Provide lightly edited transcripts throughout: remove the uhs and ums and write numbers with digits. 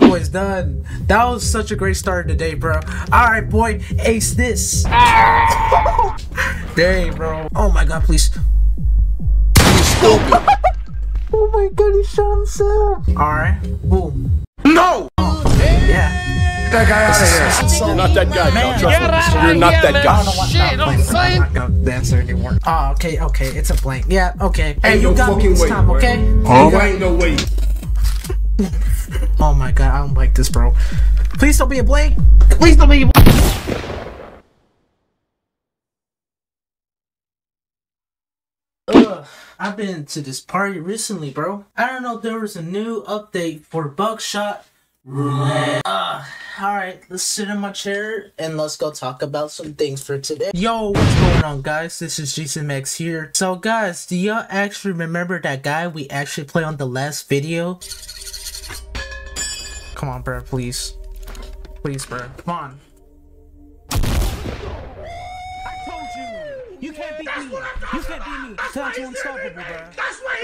My boy's done. That was such a great start to the day, bro. Alright, boy, ace this. Dang, bro. Oh my god, please. You stupid. Oh my god, he shot himself. Alright, boom. No! Oh, yeah. Get that guy out of here. You're not that guy, man. You're not that guy. Shit, I'm not dancer anymore. Oh, okay, okay. It's a blank. Yeah, okay. Hey, you got me this time, okay? Ain't no way. Oh my god, I don't like this, bro. Please don't be a blank. Please don't be a blank. Ugh, I've been to this party recently, bro. I don't know if there was a new update for Buckshot Roulette. Alright, let's sit in my chair and let's go talk about some things for today. Yo, what's going on, guys? This is GCMX here. So guys, do y'all actually remember that guy we actually played on the last video? Come on, bro, please. Please, bro. Come on. I told you. You can't beat me. You can't beat me. That's unstoppable, bro.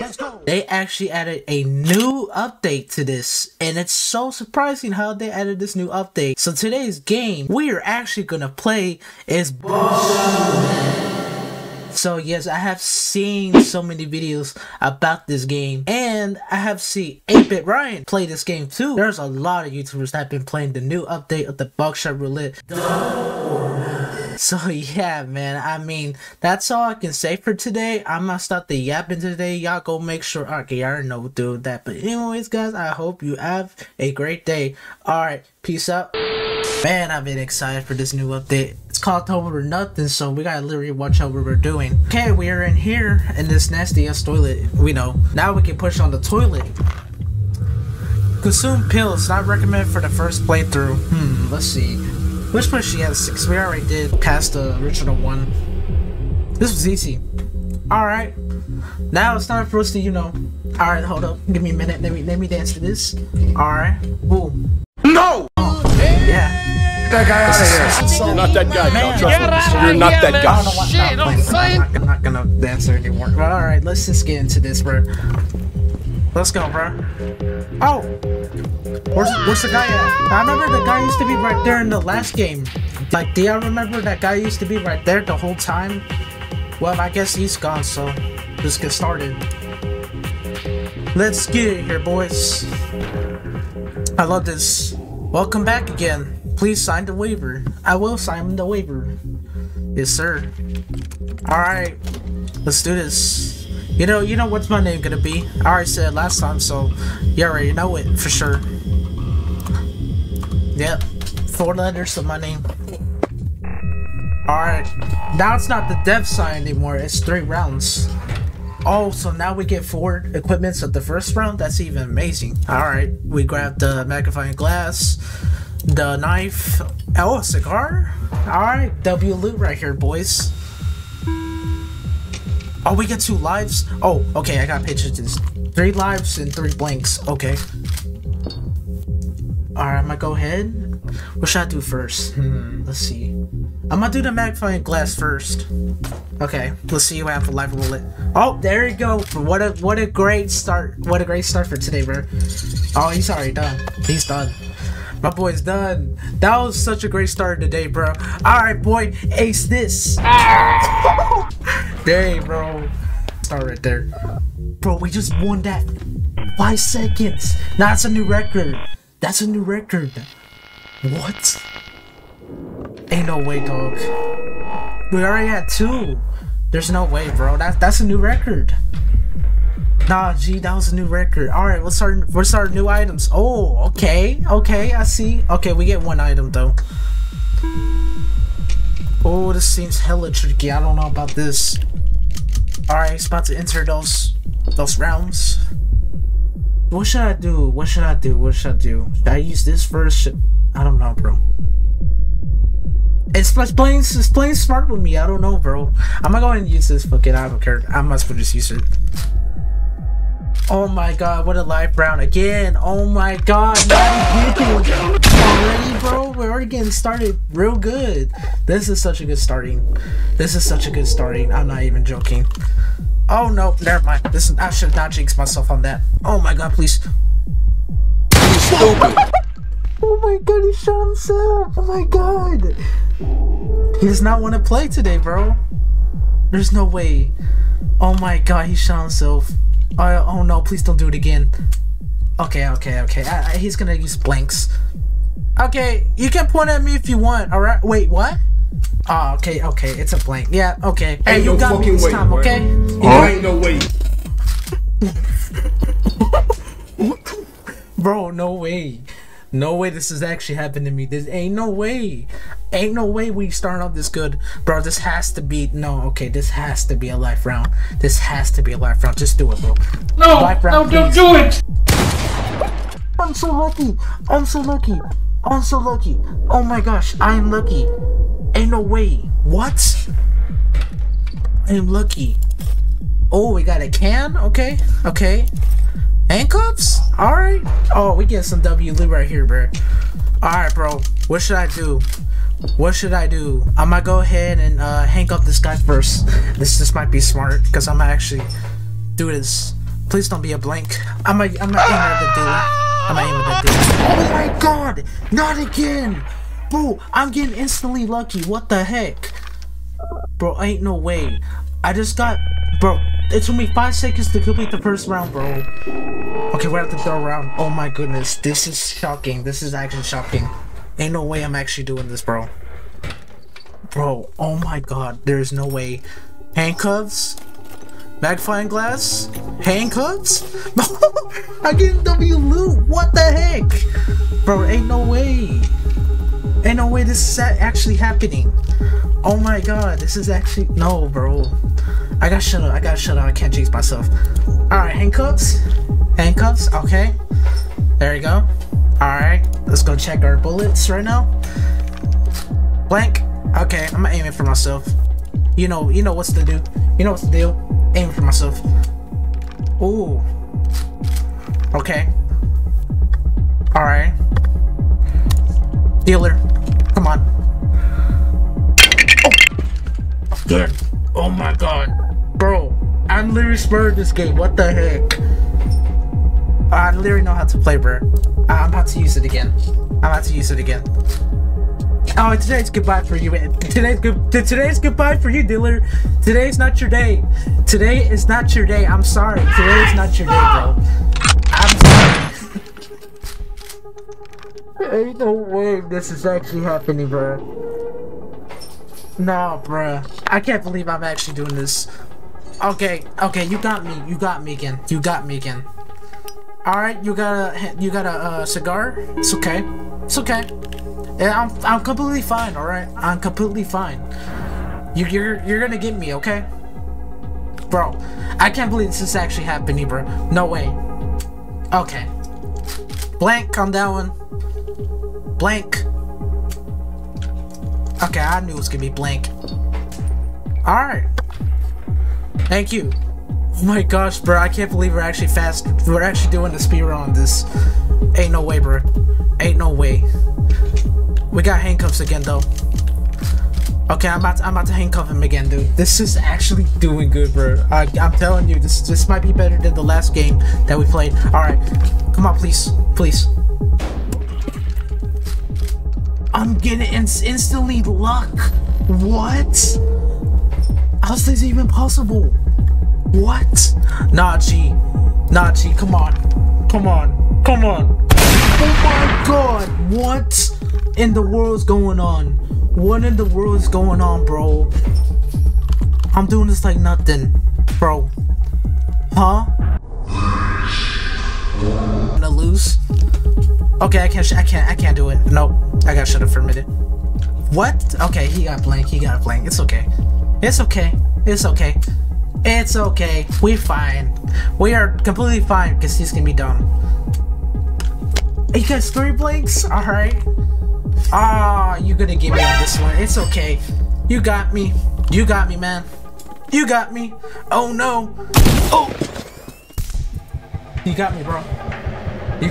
Let's go. They actually added a new update to this, and it's so surprising how they added this new update. So today's game we are actually gonna play is So yes, I have seen so many videos about this game, and I have seen 8-Bit Ryan play this game too. There's a lot of YouTubers that have been playing the new update of the Buckshot Roulette. So yeah, man, I mean, that's all I can say for today. I'm gonna stop the yapping today. Y'all go make sure, okay, y'all already know doing that. But anyways, guys, I hope you have a great day. Alright, peace out. Man, I've been excited for this new update. It's called Over Nothing, so we gotta literally watch out what we're doing. Okay, we are in here in this nasty ass toilet. We know. Now we can push on the toilet. Consume pills, not recommended for the first playthrough. Let's see. Which one she has? 6. We already did past the original one. This was easy. Alright. Now it's time for us to, you know. Alright, hold up. Give me a minute. Let me dance to this. Alright. Boom. No! Yeah. Get that guy out of here. You're not that guy, man. You're not that guy. I'm not gonna dance there anymore. But alright, let's just get into this, bro. Let's go, bro. Oh! Where's the guy at? I remember the guy used to be right there in the last game. Like, do y'all remember that guy used to be right there the whole time? Well, I guess he's gone, so let's get started. Let's get it here, boys. I love this. Welcome back again. Please sign the waiver. I will sign the waiver. Yes, sir. Alright. Let's do this. You know what's my name gonna be? I already said it last time, so you already know it for sure. Yep. 4 letters of my name. Alright. Now it's not the death sign anymore. It's 3 rounds. Oh, so now we get 4 equipments of the first round? That's even amazing. Alright. We grabbed the magnifying glass. The knife. Oh, a cigar? Alright, W loot right here, boys. Oh, we get 2 lives? Oh, okay, I got pictures. 3 lives and 3 blanks. Okay. Alright, I'm gonna go ahead. What should I do first? Let's see. I'm gonna do the magnifying glass first. Okay, let's see what I have for live roulette. Oh, there you go. What a great start. What a great start for today, bro. Oh, he's already done. He's done. My boy's done. That was such a great start today, bro. Alright, boy, ace this. Dang, bro. Start right there. Bro, we just won that 5 seconds. Now that's a new record. That's a new record. What? Ain't no way, dog. We already had 2. There's no way, bro. That's a new record. Nah, G, that was a new record. Alright, what's our new items? Oh, okay. Okay, I see. Okay, we get 1 item, though. Oh, this seems hella tricky. I don't know about this. Alright, it's about to enter those rounds. What should I do? What should I do? What should I do? Should I use this first? I don't know, bro. It's playing smart with me. I don't know, bro. I'm gonna go ahead and use this. Fuck it, I don't care. I must just use it. Oh my god, what a live round again. Oh my god, already, bro. We're already getting started real good. This is such a good starting. I'm not even joking. Oh no, never mind. I should not jinx myself on that. Oh my god, please. stupid. Oh my god, he shot himself. Oh my god. He does not want to play today, bro. There's no way. Oh my god, he shot himself. Oh no, please don't do it again. Okay. He's gonna use blanks. Okay, you can point at me if you want, alright? Wait, what? Oh, okay, it's a blank. Yeah, okay. Hey, you got me this time, okay? Ain't no way. Bro, no way. No way this has actually happened to me. This ain't no way. Ain't no way we starting off this good. Bro, this has to be... No, okay, this has to be a life round. This has to be a life round. Just do it, bro. No, life round, no, please. Don't do it! I'm so lucky. I'm so lucky. I'm so lucky. Oh my gosh, I am lucky. Ain't no way. What? I am lucky. Oh, we got a can? Okay. Handcuffs? Alright. Oh, we get some W right here, bro. Alright, bro. What should I do? What should I do? I'm gonna go ahead and handcuff this guy first. This might be smart, because I'm gonna actually do this. Please don't be a blank. I'm gonna aim at the dude. Oh my god! Not again! Bro, I'm getting instantly lucky. What the heck? Bro, ain't no way. I just got... Bro, it took me 5 seconds to complete the first round, bro. Okay, we're at the third round. Oh my goodness. This is shocking. This is actually shocking. Ain't no way I'm actually doing this, bro. Bro, oh my god. There's no way. Handcuffs? Magnifying glass? Handcuffs? I get W loot. What the heck? Bro, ain't no way. Ain't no way this is actually happening. Oh my god, this is actually... No, bro. I gotta shut up. I can't jinx myself. Alright, handcuffs. Handcuffs, okay. There you go. Alright, let's go check our bullets right now. Blank. Okay, I'm gonna aim it for myself. You know what's to do. You know what's the deal. Aiming for myself. Ooh. Okay. Alright. Dealer. Come on. Oh. Good. Oh my god. Bro, I'm literally smurred this game. What the heck? I literally know how to play, bro. I'm about to use it again. Oh, today's goodbye for you. Today's goodbye for you, dealer. Today's not your day. Today is not your day. I'm sorry. Today is not your day, bro. I'm sorry. Ain't no way this is actually happening, bro. Nah, bro. I can't believe I'm actually doing this. Okay. You got me. You got me again. All right. You got a cigar. It's okay. Yeah, I'm completely fine, alright? I'm completely fine. You're gonna get me, okay? Bro, I can't believe this is actually happening, bro. No way. Okay. Blank on that one. Blank. Okay, I knew it was gonna be blank. Alright. Thank you. Oh my gosh, bro, I can't believe we're actually fast. We're actually doing the speedrun on this. Ain't no way, bro. Ain't no way. We got handcuffs again, though. Okay, I'm about to handcuff him again, dude. This is actually doing good, bro. I'm telling you, this might be better than the last game that we played. All right, come on, please. I'm getting instantly luck. What? How's this even possible? What? Nah, G. Come on. Oh my god, what? In the world's going on? What in the world's going on, bro? I'm doing this like nothing, bro. Huh? I'm gonna lose. Okay, I can't do it. Nope. I gotta shut up for a minute. What? Okay, he got blank. It's okay. We're fine. We are completely fine because he's gonna be dumb. He gets 3 blanks? Alright. You're gonna get me on this one. It's okay. You got me, man. You got me. Oh no. Oh. You got me, bro. You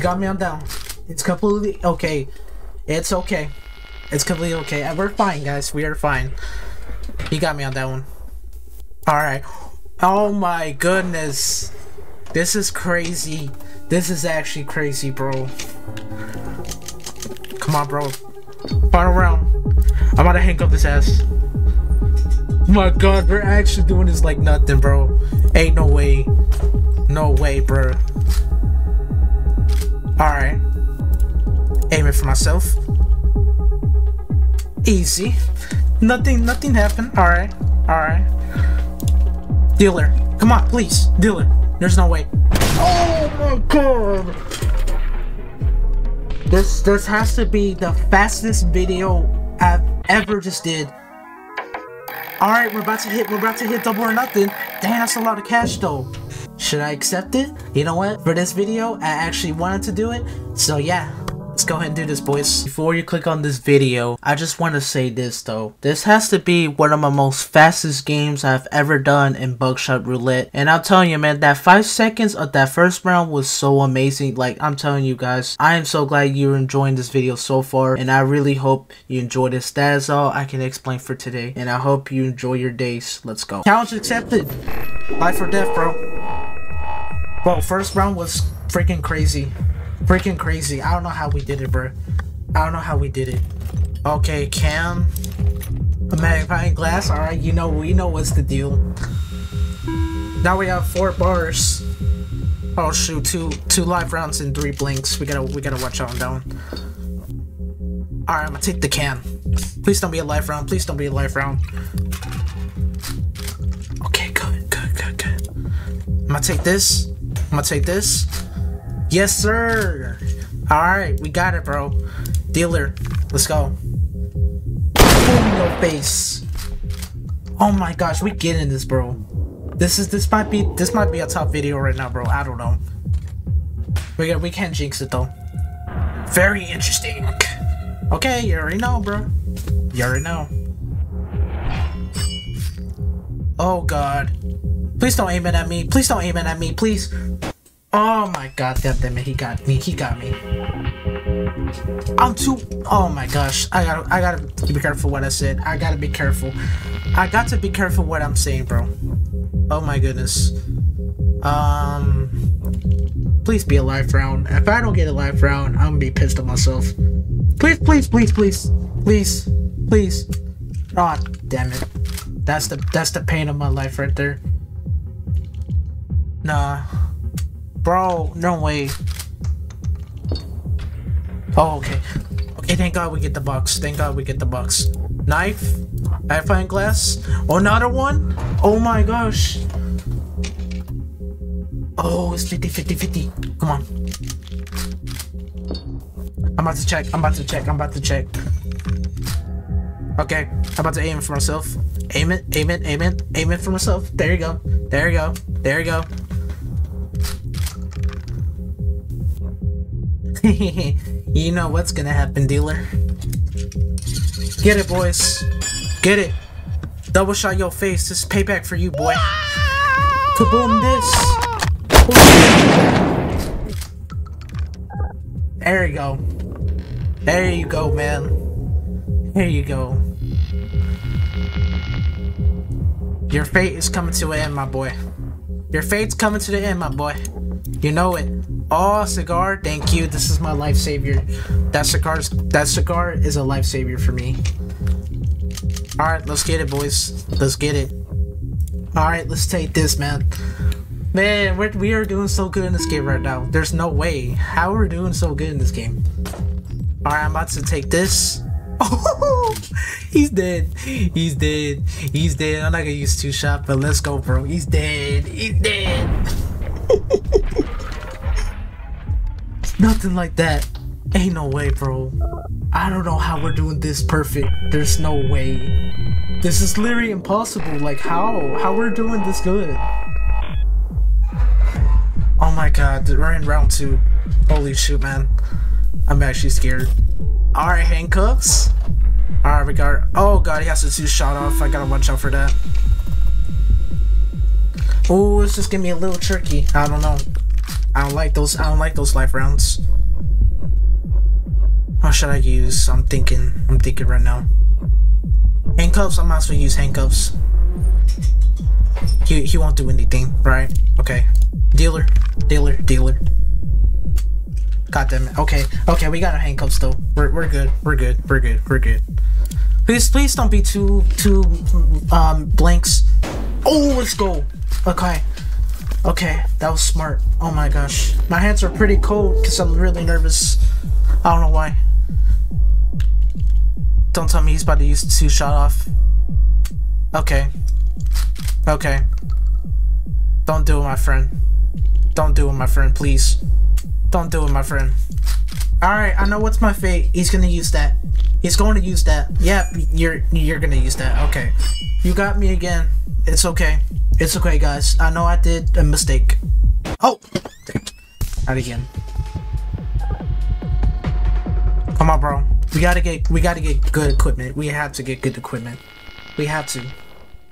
got me on down. It's completely okay. It's completely okay. And we're fine, guys. We are fine. You got me on that one. Alright. Oh my goodness. This is crazy. This is actually crazy, bro. Come on, bro. Final round. I'm about to hang up this ass. My god, we're actually doing this like nothing, bro. Ain't no way. No way, bro. Alright. Aiming for myself. Easy. Nothing happened. Alright. Alright. Dealer. Come on, please. Dealer. There's no way. Oh my god. This has to be the fastest video I've ever just did. Alright, we're about to hit double or nothing. Damn, that's a lot of cash though. Should I accept it? You know what? For this video, I actually wanted to do it. So yeah. Let's go ahead and do this, boys. Before you click on this video, I just want to say this though. This has to be one of my most fastest games I've ever done in Buckshot Roulette. And I'm telling you, man, that 5 seconds of that first round was so amazing. Like, I'm telling you guys, I am so glad you're enjoying this video so far. And I really hope you enjoy this. That is all I can explain for today. And I hope you enjoy your days. Let's go. Challenge accepted. Life or death, bro. Bro, first round was freaking crazy. Freaking crazy. I don't know how we did it, bro. I don't know how we did it. Okay, Cam. A magnifying glass. Alright, you know, we know what's the deal. Now we have 4 bars. Oh shoot, two live rounds and 3 blinks. We gotta watch out on that one. Alright, I'm gonna take the Cam. Please don't be a live round. Please don't be a live round. Okay, good. I'm gonna take this. I'm gonna take this. Yes, sir. Alright, we got it, bro. Dealer, let's go. Boom, your face. Oh my gosh, we getting this, bro. This might be a top video right now, bro. I don't know. We can't jinx it though. Very interesting. Okay, you already know, bro. You already know. Oh god. Please don't aim it at me. Please don't aim it at me, please. Oh my god, damn it, he got me. I'm too, oh my gosh, I gotta be careful what I said. I gotta be careful. I got to be careful what I'm saying, bro. Oh my goodness. Please be a live round. If I don't get a live round, I'm gonna be pissed at myself. Please. Oh, damn it. That's the pain of my life right there. Nah. Bro, no way. Oh, okay. Okay, thank God we get the box. Thank God we get the box. Knife. Magnifying glass. Oh, another one? Oh my gosh. Oh, it's 50. Come on. I'm about to check. Okay, I'm about to aim it for myself. Aim it for myself. There you go. You know what's gonna happen, dealer. Get it, boys. Get it. Double shot your face. This is payback for you, boy. Kaboom this. Boom. There you go. There you go, man. There you go. Your fate is coming to an end, my boy. Your fate's coming to the end, my boy. You know it. Oh, cigar, thank you. This is my life savior. That cigar is a life savior for me. Alright, let's get it, boys. Let's get it. Alright, let's take this, man. Man, we are doing so good in this game right now. There's no way how we're doing so good in this game. Alright, I'm about to take this. Oh, he's dead. I'm not gonna use 2-shot, but let's go, bro. He's dead. Nothing like that. Ain't no way, bro. I don't know how we're doing this perfect. There's no way. This is literally impossible. Like, how we're doing this good? Oh my god, we're in round 2. Holy shoot, man. I'm actually scared. Alright, handcuffs. Alright, we got... Oh god, he has a 2-shot off. I gotta watch out for that. Oh, it's just gonna be a little tricky. I don't know. I don't like those life rounds. How should I use? I'm thinking right now. Handcuffs, I might as well use handcuffs. He won't do anything, right? Okay. Dealer. God damn it. Okay. Okay, we got our handcuffs though. We're good. We're good. We're good. We're good. Please don't be too blanks. Oh, let's go. Okay. Okay, that was smart. Oh my gosh. My hands are pretty cold because I'm really nervous. I don't know why. Don't tell me he's about to use the 2-shot off. Okay. Okay. Don't do it, my friend. Don't do it, my friend, please. Don't do it, my friend. Alright, I know what's my fate. He's gonna use that. He's going to use that. Yep, you're gonna use that. Okay. You got me again. It's okay. It's okay, guys. I know I did a mistake. Oh! Not again. Come on, bro. We gotta get good equipment. We have to get good equipment. We have to.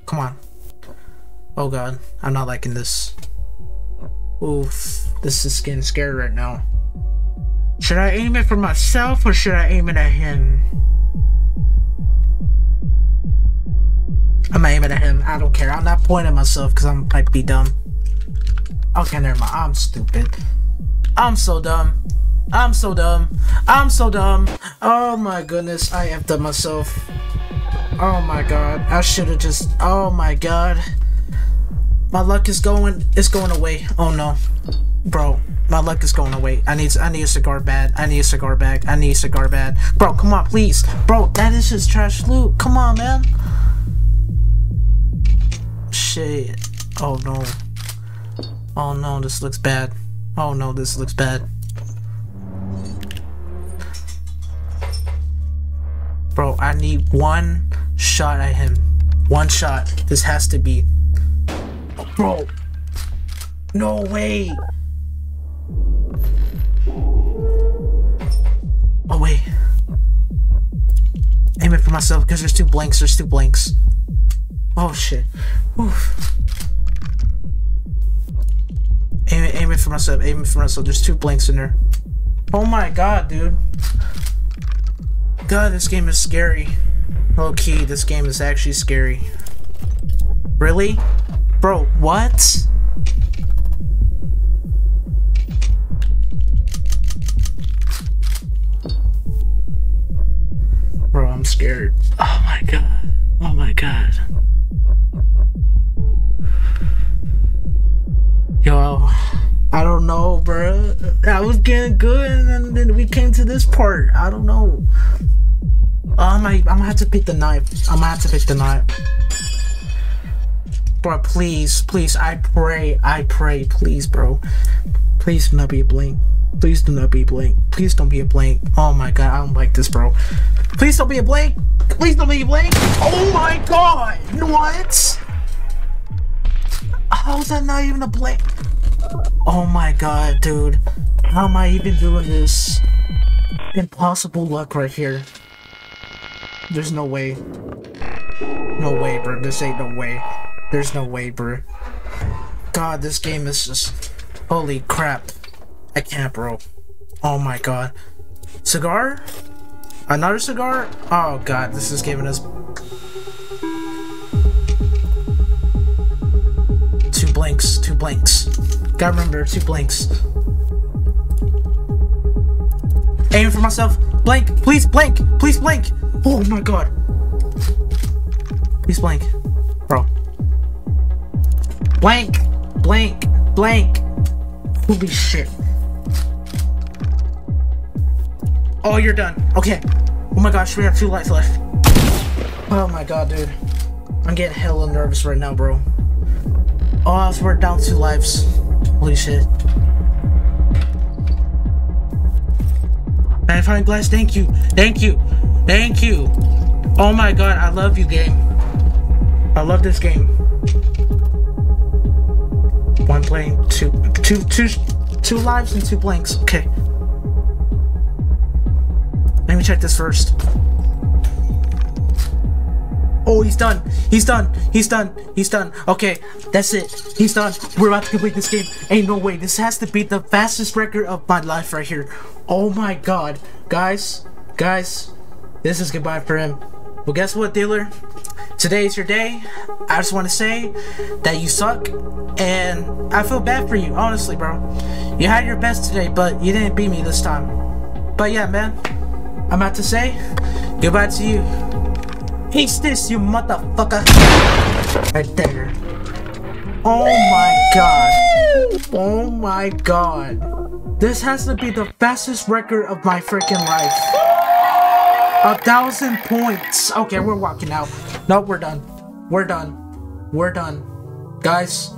Come on. Oh god, I'm not liking this. Oof, this is getting scary right now. Should I aim it for myself or should I aim it at him? I'm aiming at him. I don't care. I'm not pointing at myself because I might be dumb. Okay, never mind. I'm stupid. I'm so dumb. I'm so dumb. I'm so dumb. Oh my goodness, I effed up myself. Oh my god, I should have just. Oh my god, my luck is going. It's going away. Oh no, bro, my luck is going away. I need a cigar bag. I need a cigar bag. I need a cigar bag. Bro, come on, please, bro. That is just trash loot. Come on, man. Shit. Oh no. Oh no, this looks bad. Oh no, this looks bad. Bro, I need one shot at him. One shot. This has to be. Bro. No way. Oh, wait. Aim it for myself because there's two blanks. There's two blanks. Oh, shit. Oof. Aim it for myself. Aim it for myself. There's two blanks in there. Oh, my God, dude. God, this game is scary. Low key, this game is actually scary. Really? Bro, what? Bro, I'm scared. Oh my god. Oh my god. Yo, I don't know, bro. I was getting good and then we came to this part. I don't know. I'm gonna have to pick the knife. I'm gonna have to pick the knife. Bro, please, please, I pray, please, bro. Please do not be a blank. Please do not be a blank. Please don't be a blank. Oh my god, I don't like this, bro. Please don't be a blank. Please don't be a blank. Oh my god, what? How is that not even a blank? Oh my god, dude. How am I even doing this? Impossible luck right here. There's no way. No way, bro. This ain't no way. There's no way, bro. God, this game is just... Holy crap. I can't, bro. Oh my god. Cigar? Another cigar? Oh god, this is giving us... Two blanks. Two blanks. Gotta remember, two blanks. Aiming for myself. Blank. Please, blank. Please, blank. Oh my god. Please blank. Bro. Blank. Blank. Blank. Holy shit. Oh, you're done. Okay. Oh my gosh, we have 2 lives left. Oh my god, dude. I'm getting hella nervous right now, bro. Oh, I was down 2 lives. Holy shit. Magnifying glass, thank you. Thank you. Thank you. Oh my god, I love you, game. I love this game. One blank, two lives and 2 blanks. Okay. Let me check this first. Oh, he's done. He's done. He's done. He's done. Okay, that's it. He's done. We're about to complete this game. Ain't no way. This has to be the fastest record of my life right here. Oh my god. Guys. Guys. This is goodbye for him. Well, guess what, dealer? Today's your day. I just want to say that you suck, and I feel bad for you, honestly, bro. You had your best today, but you didn't beat me this time. But yeah, man, I'm about to say goodbye to you. Peace this, you motherfucker. Right there. Oh my god. Oh my god. This has to be the fastest record of my freaking life. 1,000 points. Okay, we're walking out. No, we're done. We're done. We're done. Guys,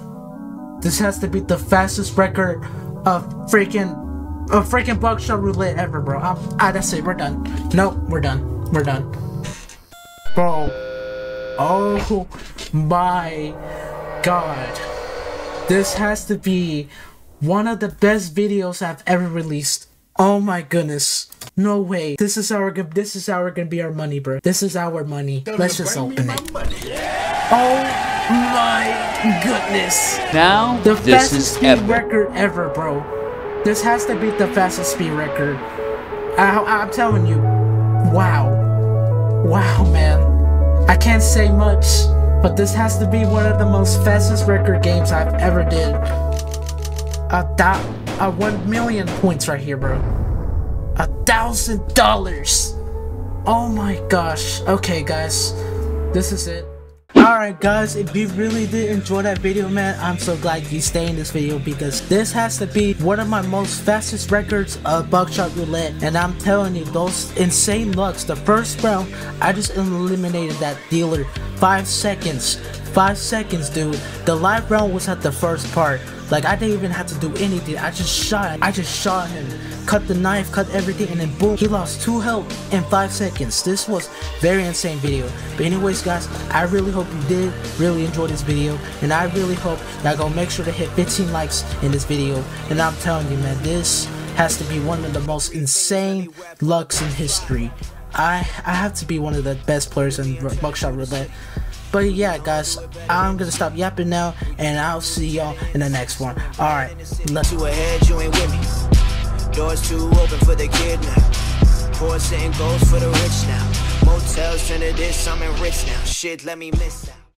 this has to be the fastest record of freaking Buckshot Roulette ever, bro. That's it. We're done. No, we're done. We're done. Bro. Oh my god. This has to be one of the best videos I've ever released. Oh my goodness. No way. This is gonna be our money, bro. This is our money. Let's just open it. Oh my goodness. Now the fastest speed record ever, bro. This has to be the fastest speed record. I'm telling you. Wow. Wow, man. I can't say much, but this has to be one of the most fastest record games I've ever did. 1,000,000 points right here, bro. $1,000. Oh my gosh. Okay, guys, this is it. Alright guys, if you really did enjoy that video, man, I'm so glad you stay in this video, because this has to be one of my most fastest records of Buckshot Roulette. And I'm telling you, those insane lucks, the first round, I just eliminated that dealer. 5 seconds. 5 seconds, dude. The live round was at the first part. Like, I didn't even have to do anything. I just shot him. Cut the knife, cut everything, and then boom, he lost 2 health in 5 seconds. This was very insane video. But anyways, guys, I really hope you did really enjoy this video, and I really hope y'all gonna make sure to hit 15 likes in this video. And I'm telling you, man, this has to be one of the most insane lucks in history. I have to be one of the best players in Buckshot Roulette. But yeah, guys, I'm gonna stop yapping now, and I'll see y'all in the next one. All right, let's go ahead. You ain't with me. Doors too open for the kid now. Poor sitting goals for the rich now. Motels turn to this, I'm rich now. Shit, let me miss out.